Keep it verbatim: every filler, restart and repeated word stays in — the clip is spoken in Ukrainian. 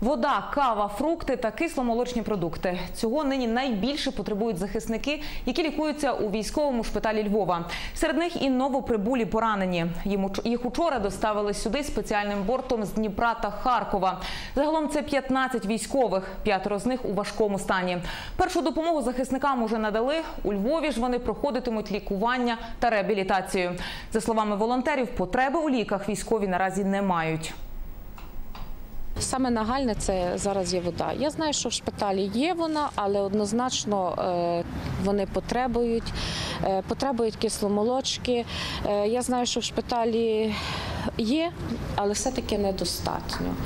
Вода, кава, фрукти та кисломолочні продукти. Цього нині найбільше потребують захисники, які лікуються у військовому шпиталі Львова. Серед них і новоприбулі поранені. Їх учора доставили сюди спеціальним бортом з Дніпра та Харкова. Загалом це п'ятнадцять військових, п'ятеро з них у важкому стані. Першу допомогу захисникам уже надали. У Львові ж вони проходитимуть лікування та реабілітацію. За словами волонтерів, потреби у ліках військові наразі не мають. Саме нагальне – це зараз є вода. Я знаю, що в шпиталі є вона, але однозначно вони потребують, потребують кисломолочки. Я знаю, що в шпиталі є, але все-таки недостатньо.